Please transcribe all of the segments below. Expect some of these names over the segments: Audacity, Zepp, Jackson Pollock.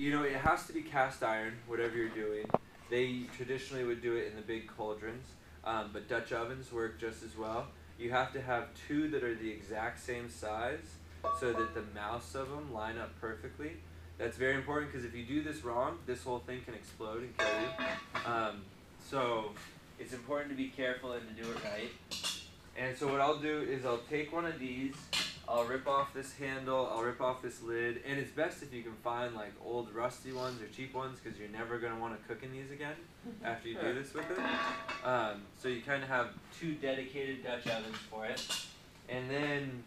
you know, it has to be cast iron, whatever you're doing. They traditionally would do it in the big cauldrons, but Dutch ovens work just as well. You have to have two that are the exact same size so that the mouths of them line up perfectly. That's very important, because if you do this wrong, this whole thing can explode and kill you. So it's important to be careful and to do it right. And so what I'll do is I'll take one of these, I'll rip off this handle, I'll rip off this lid, and it's best if you can find like old rusty ones or cheap ones, because you're never going to want to cook in these again after you do this with it. So you kind of have two dedicated Dutch ovens for it. And then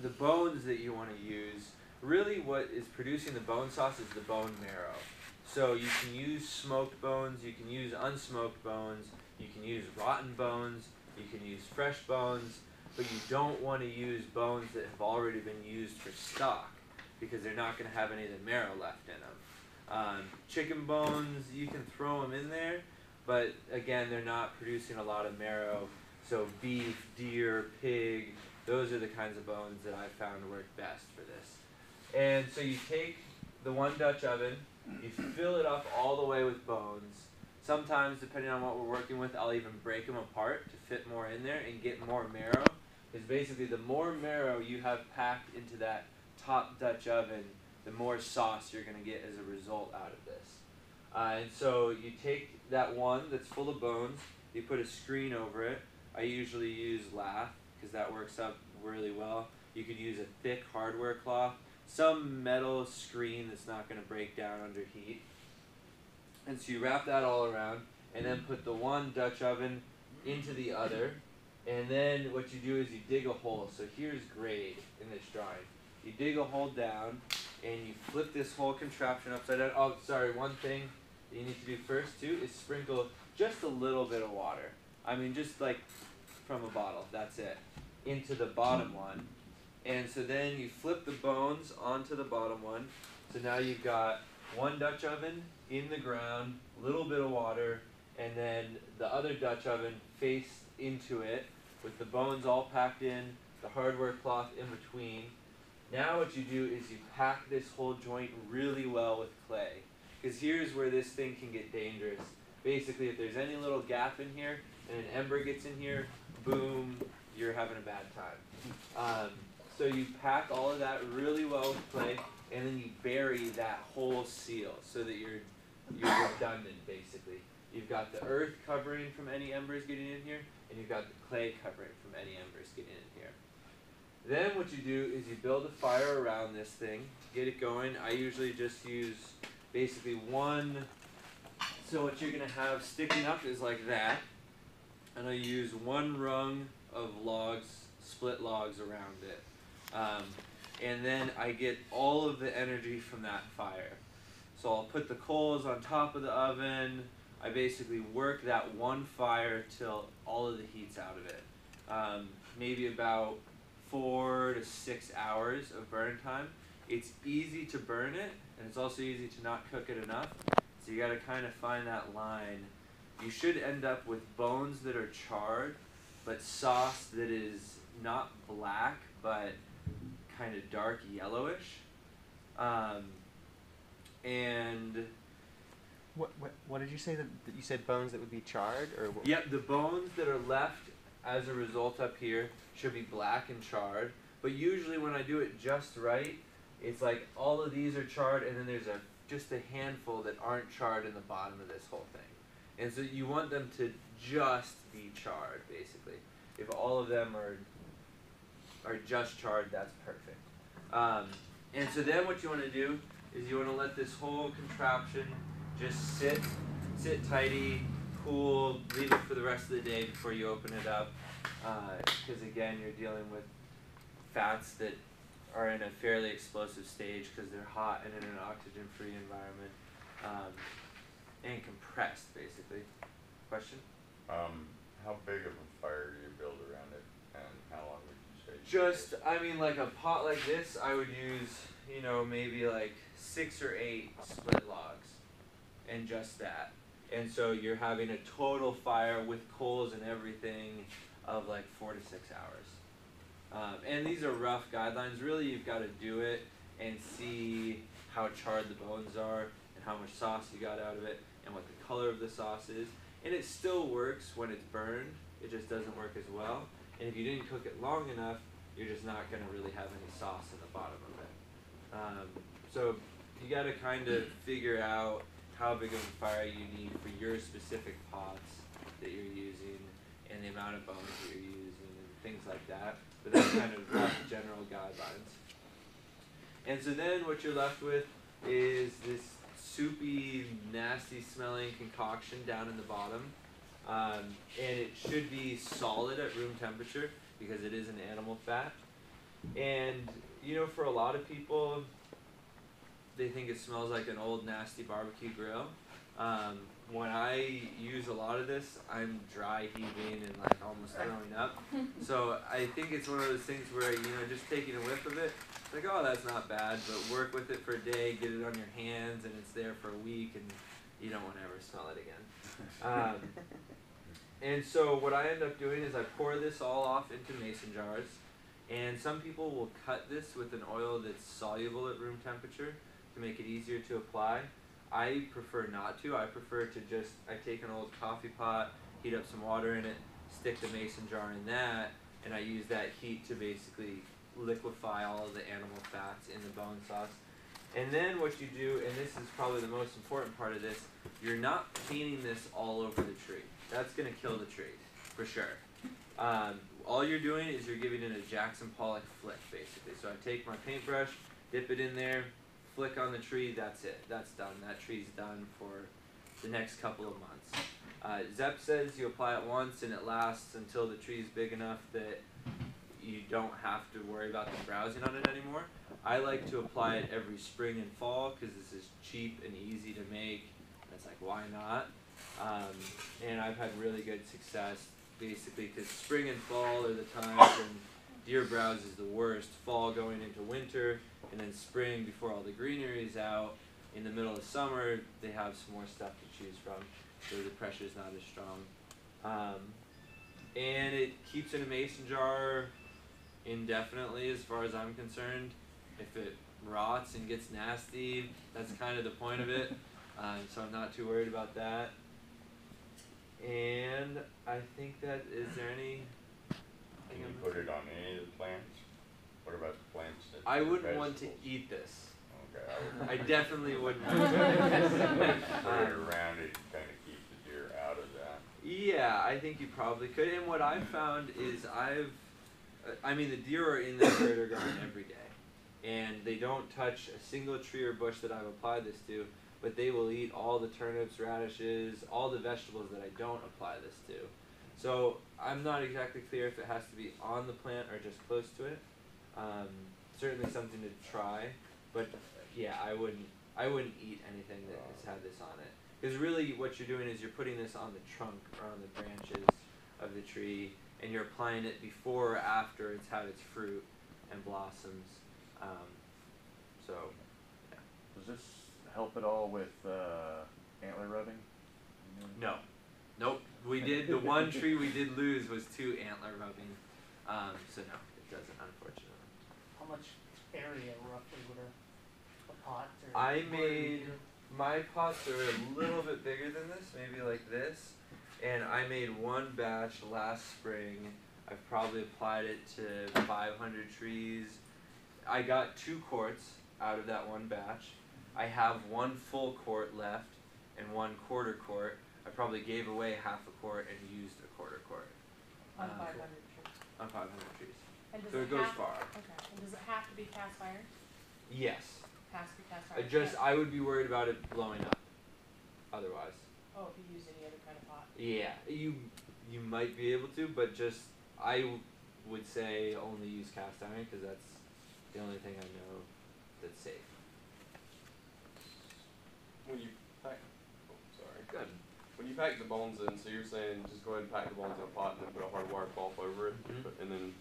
the bones that you want to use, really what is producing the bone sauce is the bone marrow. So you can use smoked bones, you can use unsmoked bones, you can use rotten bones, you can use fresh bones, but you don't want to use bones that have already been used for stock, because they're not going to have any of the marrow left in them. Chicken bones, you can throw them in there, but again, they're not producing a lot of marrow. So beef, deer, pig, those are the kinds of bones that I've found work best for this. And so you take the one Dutch oven, you fill it up all the way with bones. Sometimes, depending on what we're working with, I'll even break them apart to fit more in there and get more marrow. Because basically, the more marrow you have packed into that top Dutch oven, the more sauce you're going to get as a result out of this. And so you take that one that's full of bones, you put a screen over it. I usually use lath, because that works up really well. You could use a thick hardware cloth, some metal screen that's not going to break down under heat. And so you wrap that all around, and then put the one Dutch oven into the other, and then what you do is you dig a hole. So here's grade in this drawing. You dig a hole down, and you flip this whole contraption upside down. Oh, sorry, one thing that you need to do first, too, is sprinkle just a little bit of water. I mean, just like from a bottle, that's it, into the bottom one. And so then you flip the bones onto the bottom one. So now you've got one Dutch oven in the ground, a little bit of water, and then the other Dutch oven faced into it with the bones all packed in, the hardware cloth in between. Now what you do is you pack this whole joint really well with clay, because here's where this thing can get dangerous. Basically, if there's any little gap in here and an ember gets in here, boom, you're having a bad time. So you pack all of that really well with clay, and then you bury that whole seal so that you're redundant, basically. You've got the earth covering from any embers getting in here, and you've got the clay covering from any embers getting in here. Then what you do is you build a fire around this thing to get it going. I usually just use basically one, so what you're going to have sticking up is like that, and I use one rung of logs, split logs around it. And then I get all of the energy from that fire. So I'll put the coals on top of the oven. I basically work that one fire till all of the heat's out of it. Maybe about 4 to 6 hours of burn time. It's easy to burn it, and it's also easy to not cook it enough. So you gotta kind of find that line. You should end up with bones that are charred, but sauce that is not black, but kind of dark yellowish. And what did you say that you said bones that would be charred, or what? Yep, the bones that are left as a result up here should be black and charred, but usually when I do it just right, it's like all of these are charred, and then there's just a handful that aren't charred in the bottom of this whole thing. And so you want them to just be charred, basically. If all of them are just charred, that's perfect. And so then what you want to do is you want to let this whole contraption just sit tidy, cool, leave it for the rest of the day before you open it up, because again, you're dealing with fats that are in a fairly explosive stage because they're hot and in an oxygen-free environment, and compressed, basically. Question? How big of a fire do you build around it, and how long would you say? Just, I mean, like a pot like this, I would use, you know, maybe like 6 or 8 split logs, and just that. And so you're having a total fire with coals and everything of like 4 to 6 hours. And these are rough guidelines. Really, you've got to do it and see how charred the bones are and how much sauce you got out of it and what the color of the sauce is. And it still works when it's burned, it just doesn't work as well. And if you didn't cook it long enough, you're just not going to really have any sauce in the bottom of it. So you got to kind of figure out how big of a fire you need for your specific pots that you're using and the amount of bones that you're using and things like that. But that's kind of rough general guidelines. And so then what you're left with is this soupy, nasty smelling concoction down in the bottom. And it should be solid at room temperature because it is an animal fat. And you know, for a lot of people, they think it smells like an old nasty barbecue grill. When I use a lot of this, I'm dry heaving and like almost throwing up. So I think it's one of those things where, you know, just taking a whiff of it, it's like, oh, that's not bad, but work with it for a day, get it on your hands, and it's there for a week, and you don't want to ever smell it again. And so what I end up doing is I pour this all off into mason jars, and some people will cut this with an oil that's soluble at room temperature to make it easier to apply. I prefer not to. I prefer to just, I take an old coffee pot, heat up some water in it, stick the mason jar in that, and I use that heat to basically liquefy all of the animal fats in the bone sauce. And then what you do, and this is probably the most important part of this, you're not painting this all over the tree. That's going to kill the tree, for sure. All you're doing is you're giving it a Jackson Pollock flick, basically. So I take my paintbrush, dip it in there, flick on the tree, that's it. That's done. That tree's done for the next couple of months. Zepp says you apply it once and it lasts until the tree's big enough that you don't have to worry about them browsing on it anymore. I like to apply it every spring and fall because this is cheap and easy to make. And it's like, why not? And I've had really good success basically because spring and fall are the times when deer browse is the worst. Fall going into winter, and then spring before all the greenery is out. In the middle of summer, they have some more stuff to choose from, so the pressure's not as strong. And it keeps in a mason jar indefinitely as far as I'm concerned. If it rots and gets nasty, that's kind of the point of it. So I'm not too worried about that. And I think that, is there any? Can you put it on any of the plants? What about the plants? I wouldn't want to eat this. Okay. I definitely wouldn't want to eat this. Put it around it, kind of keep the deer out of that. Yeah, I think you probably could. And what I've found is I mean, the deer are in that birder garden every day. And they don't touch a single tree or bush that I've applied this to, but they will eat all the turnips, radishes, all the vegetables that I don't apply this to. So I'm not exactly clear if it has to be on the plant or just close to it. Certainly something to try, but yeah, I wouldn't eat anything that has had this on it. Because really what you're doing is you're putting this on the trunk or on the branches of the tree, and you're applying it before or after it's had its fruit and blossoms. So, yeah. Does this help at all with antler rubbing? No. Nope. We did, the one tree we did lose was 2 antler rubbing. So no, it doesn't, unfortunately. How much area roughly would a pot? Or I made, my pots are a little bit bigger than this, maybe like this. And I made one batch last spring. I've probably applied it to 500 trees. I got 2 quarts out of that one batch. I have 1 full quart left and 1 quarter quart. I probably gave away half a quart and used a quarter quart. On 500 trees? On 500 trees. And so it goes far. Okay. And does it have to be cast iron? Yes. It has to be cast iron. I would be worried about it blowing up otherwise. Oh, if you use any other kind of pot? Yeah. You might be able to, but just, I would say only use cast iron because that's the only thing I know that's safe. When you pack the bones in, so you're saying just go ahead and pack the bones in a pot and then put a hard wire cloth over it, and then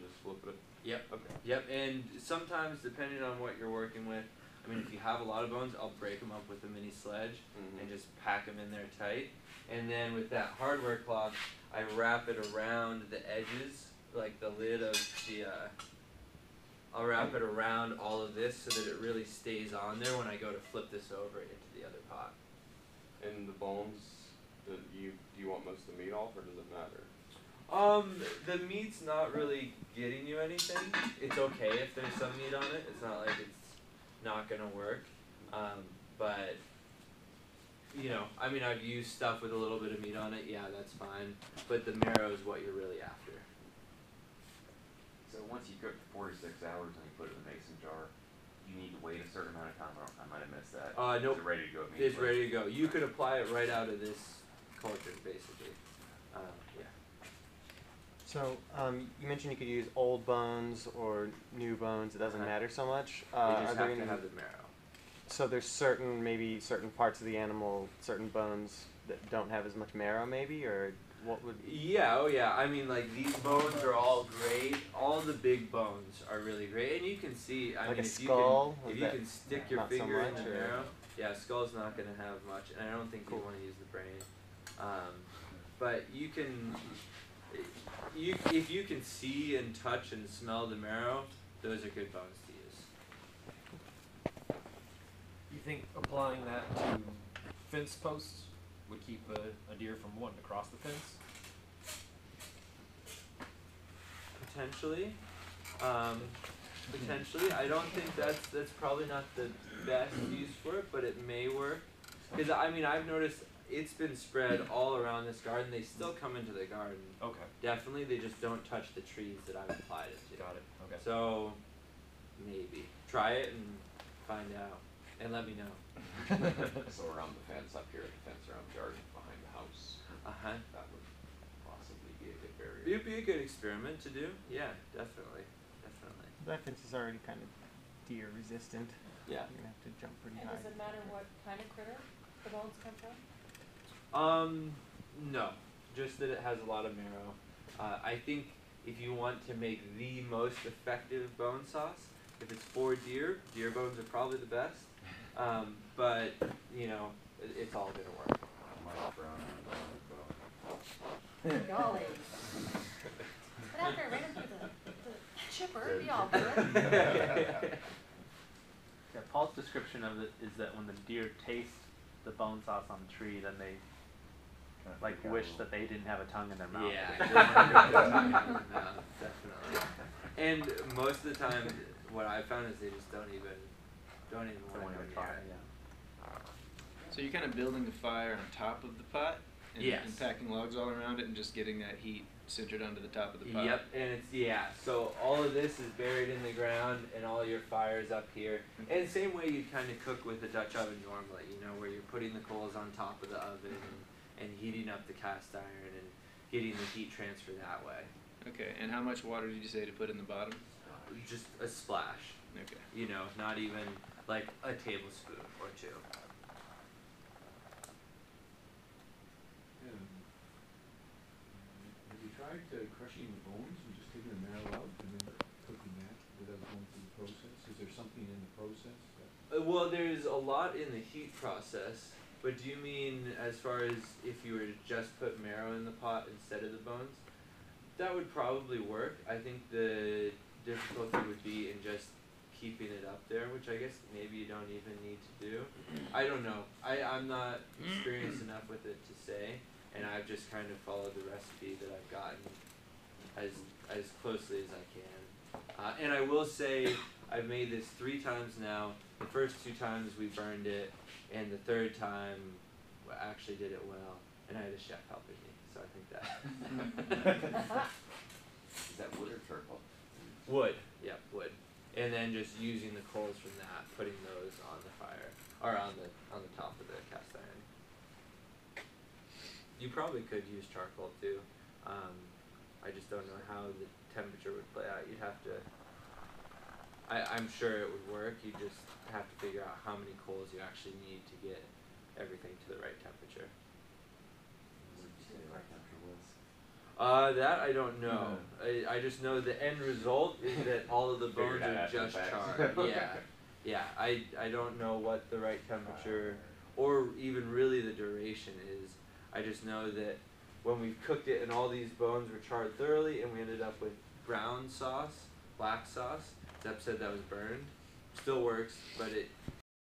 just flip it. Yep. Okay. Yep. And sometimes depending on what you're working with, I mean, if you have a lot of bones, I'll break them up with a mini sledge and just pack them in there tight. And then with that hardware cloth, I wrap it around the edges, like the lid of the I'll wrap it around all of this so that it really stays on there when I go to flip this over into the other pot. And the bones, do you want most of the meat off, or does it matter? The meat's not really getting you anything. It's okay if there's some meat on it. It's not like it's not gonna work. But you know, I mean, I've used stuff with a little bit of meat on it. Yeah, that's fine. But the marrow is what you're really after. So once you cook for 46 hours and you put it in the mason jar, you need to wait a certain amount of time. I might have missed that. Nope. Is it ready to go? It's ready to go. You could apply it right out of this culture, basically. Yeah. So you mentioned you could use old bones or new bones. It doesn't matter so much. You just have to have the marrow. So there's maybe certain parts of the animal, certain bones that don't have as much marrow, maybe, or what would? Yeah, oh yeah. I mean, like these bones are all great. All the big bones are really great, and you can see. I mean, a skull. If you can stick your finger in the marrow, yeah, skull's not going to have much, and I don't think you want to use the brain. But you can, if you can see and touch and smell the marrow, those are good bones to use. You think applying that to fence posts would keep a deer from wanting to cross the fence? Potentially. Potentially. I don't think that's probably not the best use for it, but it may work. Because, I mean, I've noticed it's been spread all around this garden. They still come into the garden. Okay. Definitely, they just don't touch the trees that I've applied it to. Got it. Okay. So, maybe. Try it and find out. And let me know. So around the fence, up here at the fence, around the yard, behind the house. Uh-huh. That would possibly be a good barrier. It'd be a good experiment to do. Yeah, definitely. Definitely. That fence is already kind of deer resistant. Yeah. You're going to have to jump pretty high. And does it matter what kind of critter the bones come from? No. Just that it has a lot of marrow. I think if you want to make the most effective bone sauce, if it's for deer, deer bones are probably the best. But, you know, it's all going to work. Golly. But after I ran into the chipper, it'd be all good. Yeah, Paul's description of it is that when the deer taste the bone sauce on the tree, then they, like, wish that they didn't have a tongue in their mouth. Yeah. No, definitely. And most of the time, what I found is they just don't even want to try it. Yeah. So you're kind of building the fire on top of the pot, and, yes, and packing logs all around it, and just getting that heat centered onto the top of the pot. Yep, and it's, yeah. So all of this is buried in the ground, and all your fire is up here. And the same way you kind of cook with a Dutch oven normally, you know, where you're putting the coals on top of the oven and heating up the cast iron and getting the heat transfer that way. Okay, and how much water did you say to put in the bottom? Just a splash. Okay. You know, not even like a tablespoon or two. Yeah. Have you tried crushing the bones and just taking the marrow out and then cooking that without going through the process? Is there something in the process? Well, there's a lot in the heat process, but do you mean as far as if you were to just put marrow in the pot instead of the bones? That would probably work. I think the difficulty would be in just keeping it up there, which I guess maybe you don't even need to do. I don't know. I'm not experienced enough with it to say, and I've just kind of followed the recipe that I've gotten as closely as I can. And I will say I've made this 3 times now. The first 2 times we burned it, and the third time I actually did it well, and I had a chef helping me, so I think that. Is that wood or purple? Wood, yeah, wood, and then just using the coals from that, putting those on the fire or on the top of the cast iron. You probably could use charcoal too. I just don't know how the temperature would play out. You'd have to. I'm sure it would work. You just have to figure out how many coals you actually need to get everything to the right temperature. What did you say the right temperature was? That I don't know. I just know the end result is that all of the bones are just charred. Yeah, yeah. I don't know what the right temperature or even really the duration is. I just know that when we cooked it and all these bones were charred thoroughly, and we ended up with brown sauce, black sauce, Zepp said that was burned. Still works, but it